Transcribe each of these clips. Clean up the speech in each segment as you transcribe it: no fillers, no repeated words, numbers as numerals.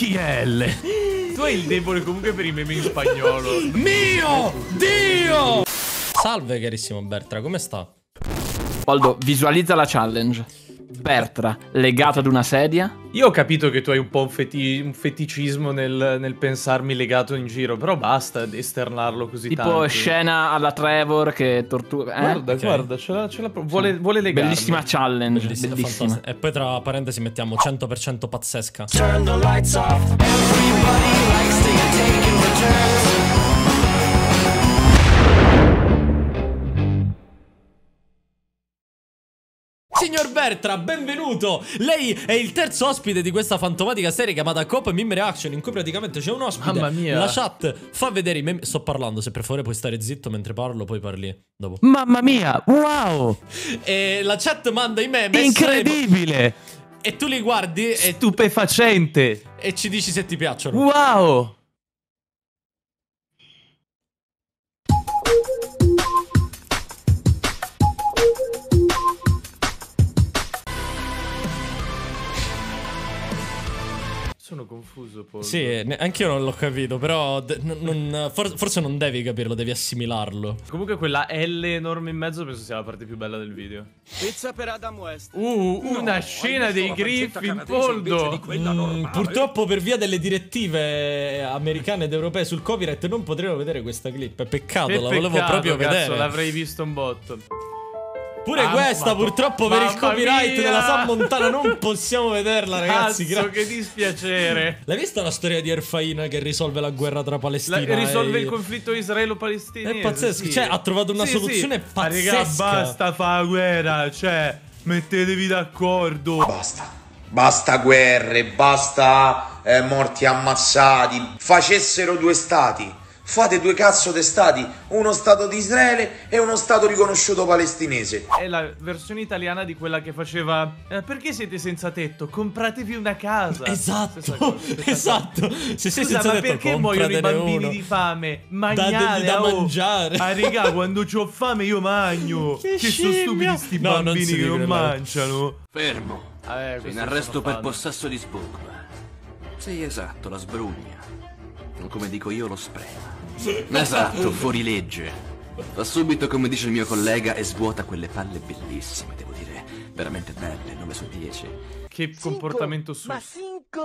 L. Tu hai il debole comunque per i meme in spagnolo. Mio Dio! Salve carissimo Bertra, come sta? Aldo, visualizza la challenge. Bertra, legato ad una sedia. Io ho capito che tu hai un po' un feticismo nel pensarmi legato in giro, però basta esternarlo così tipo tanto. Tipo scena alla Trevor che tortura. Guarda, okay, guarda, ce la vuole legare. Bellissima challenge, bellissima. E poi tra parentesi mettiamo 100% pazzesca. Turn the lights off. Everybody likes to get taken returns. Signor Bertra, benvenuto! Lei è il terzo ospite di questa fantomatica serie chiamata Cop Meme Reaction, in cui praticamente c'è un ospite. Mamma mia. La chat fa vedere i meme. Sto parlando, se per favore puoi stare zitto mentre parlo, poi parli dopo. Mamma mia, wow! E la chat manda i meme. Incredibile! E tu li guardi. Stupefacente! E ci dici se ti piacciono. Wow! Sono confuso poi. Sì, anch'io non l'ho capito, però forse non devi capirlo, devi assimilarlo. Comunque quella L enorme in mezzo penso sia la parte più bella del video. Pizza per Adam West. Una scena dei Griffin, Poldo. Purtroppo per via delle direttive americane ed europee sul copyright non potremo vedere questa clip. Peccato, la volevo proprio vedere. L'avrei visto un botto. Pure questa purtroppo per il copyright della Sammontana non possiamo vederla, ragazzi. Cazzo, che dispiacere. L'hai vista la storia di Erfaina che risolve la guerra tra Palestina e... Risolve il conflitto israelo-palestinese. È pazzesco, sì. Cioè ha trovato una soluzione pazzesca. Ma raga, basta fa guerra, cioè mettetevi d'accordo. Basta guerre, basta morti ammassati. Facessero due stati. Fate due cazzo di stati, uno stato di Israele e uno stato riconosciuto palestinese. È la versione italiana di quella che faceva perché siete senza tetto? Compratevi una casa. Esatto, esatto. Se sei senza tetto, perché muoiono i bambini di fame? Mangiare da mangiare. Ah raga, quando c'ho fame io mangio. Che sono stupidi sti bambini che non mangiano. Fermo. In arresto per possesso di sbocca. Sì, esatto, la sbrugna. Non come dico io, lo sprema. Esatto, fuori legge. Fa subito come dice il mio collega e svuota quelle palle bellissime, devo dire. Veramente belle, 9 su 10. Che comportamento su. Ma 5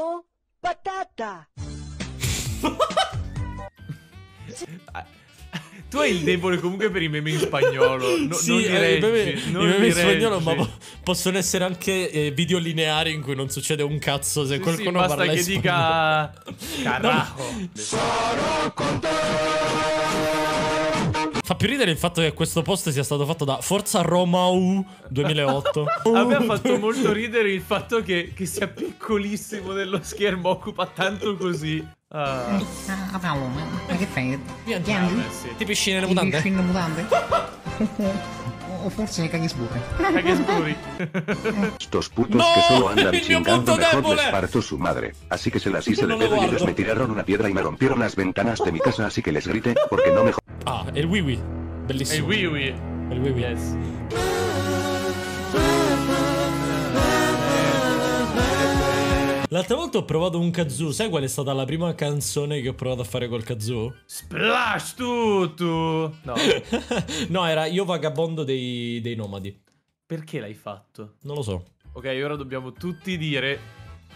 patata. Tu hai il debole comunque per i meme in spagnolo. I meme in spagnolo, ma possono essere anche video lineari in cui non succede un cazzo se qualcuno parla in spagnolo. Basta che dica carajo. Sarò con te. Fa più ridere il fatto che questo post sia stato fatto da Forza Roma U 2008. A me ha fatto molto ridere il fatto che sia piccolissimo nello schermo, occupa tanto così. Ma che fai? Ti piscine le mutande? Ti piscine le mutande? O forse caghi spuri. Sto sputos no, que solo andan chingando mejor les parto su madre. Así que se las hice de pedo y ellos me tiraron una piedra y me rompieron las ventanas de mi casa. Así que les grité porque no me... Ah, el wiwi. Bellissimo. El wiwi. Yes. L'altra volta ho provato un kazoo, sai qual è stata la prima canzone che ho provato a fare col kazoo? Splash Tutu! No. No, era Io Vagabondo dei Nomadi. Perché l'hai fatto? Non lo so. Ok, ora dobbiamo tutti dire,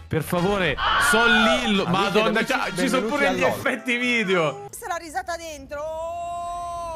per favore, Sollillo. Madonna, ci sono pure gli effetti video. Questa è la risata dentro.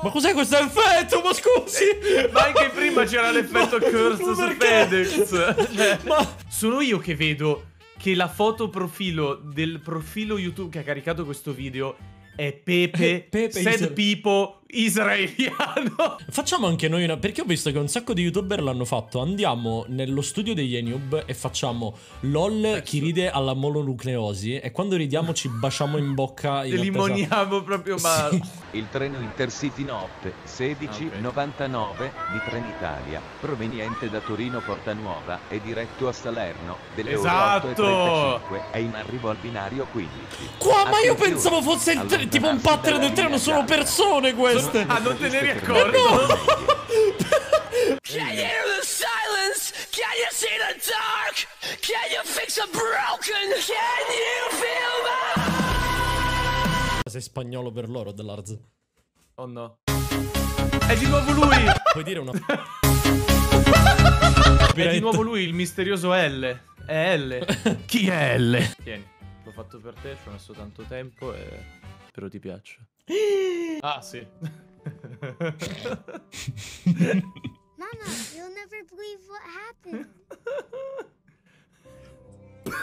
Ma cos'è questo effetto? Ma scusi! Ma anche prima c'era l'effetto Curse su FedEx. Ma sono io che vedo che la foto profilo del profilo YouTube che ha caricato questo video è Pepe Sad Pipo israeliano. Facciamo anche noi una, perché ho visto che un sacco di youtuber l'hanno fatto. Andiamo nello studio degli Enub e facciamo LOL chi ride alla mononucleosi, e quando ridiamo ci baciamo in bocca. Li limoniamo proprio male. Sì. Il treno Intercity Notte 1699 di Trenitalia, proveniente da Torino Porta Nuova e diretto a Salerno delle ore 8:35, è in arrivo al binario 15. Qua, ma io pensavo fosse il tipo un pattern del treno, sono persone queste. Ah, non te ne eri accorto? No. Can you hear the silence? Can you see the dark? Can you fix a broken? Can you feel my... Sei spagnolo per loro, dell'Arz. Oh no. È di nuovo lui! Puoi dire una... È di nuovo lui, il misterioso L. È L. Chi è L? Tieni, l'ho fatto per te, ci ho messo tanto tempo e... Spero ti piaccia. Ah, sì. Mamma, you'll never believe what happened. No!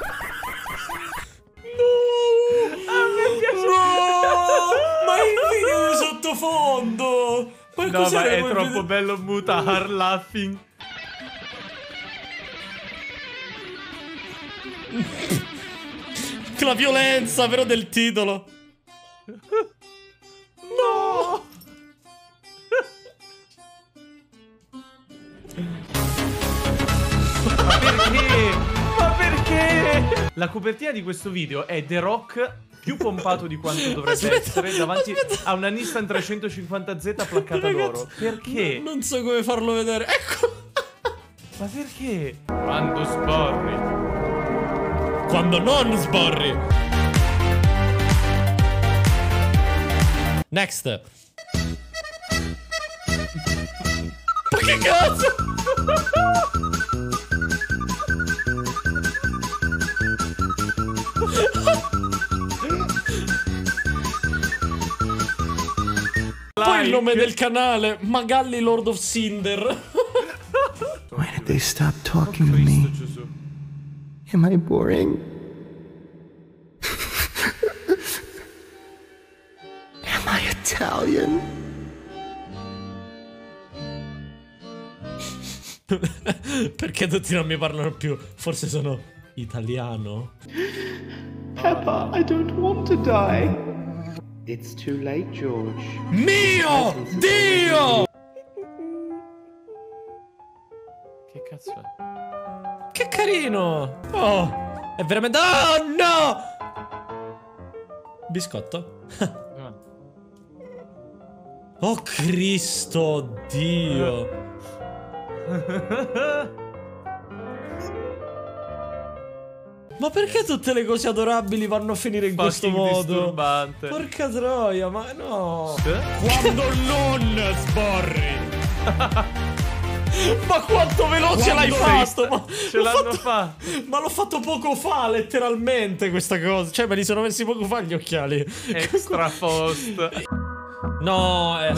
A me piace... No! Ma il video di sottofondo! Ma no, ma è troppo bello mutar laughing. La violenza, però, del titolo. No! Ma perché? Ma perché? La copertina di questo video è The Rock più pompato di quanto dovrebbe essere davanti a una Nissan 350z placcata d'oro. Perché? Non so come farlo vedere. Ecco. Ma perché? Quando sborri. Quando non sborri. Next. Ma che cazzo? Poi il nome del canale, Magalli Lord of Cinder. When did they stop talking to me? Am I boring? Am I Italian? Perché tutti non mi parlano più? Forse sono italiano? Peppa, I don't want to die. It's too late, George. Mio Dio! Che cazzo è? Che carino! Oh! È veramente... Oh no! Biscotto? Oh Cristo Dio! Ma perché tutte le cose adorabili vanno a finire in questo modo? Disturbante. Porca troia, ma no! Quando non sborri! Ma quanto veloce l'hai fatto? Ma ce l'hanno fatto. Ma l'ho fatto poco fa, letteralmente, questa cosa. Cioè, me li sono messi poco fa gli occhiali. Extra post. No, aspetta.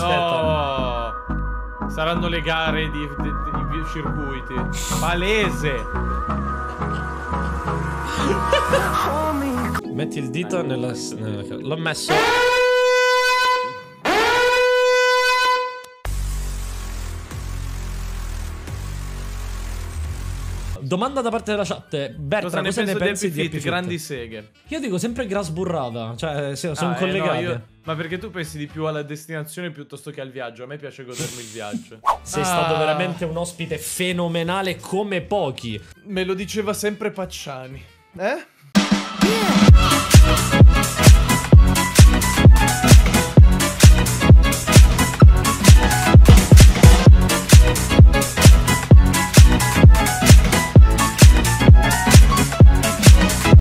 No. Saranno le gare di circuiti. Palese. Metti il dito nella... L'ho messo. Domanda da parte della chat. Bertra, cosa ne pensi di EpiFit? Grandi seghe. Io dico sempre grass burrata. Cioè sono collegate, no, io... Ma perché tu pensi di più alla destinazione piuttosto che al viaggio? A me piace godermi il viaggio. Sei stato veramente un ospite fenomenale come pochi. Me lo diceva sempre Pacciani. Eh? Yeah.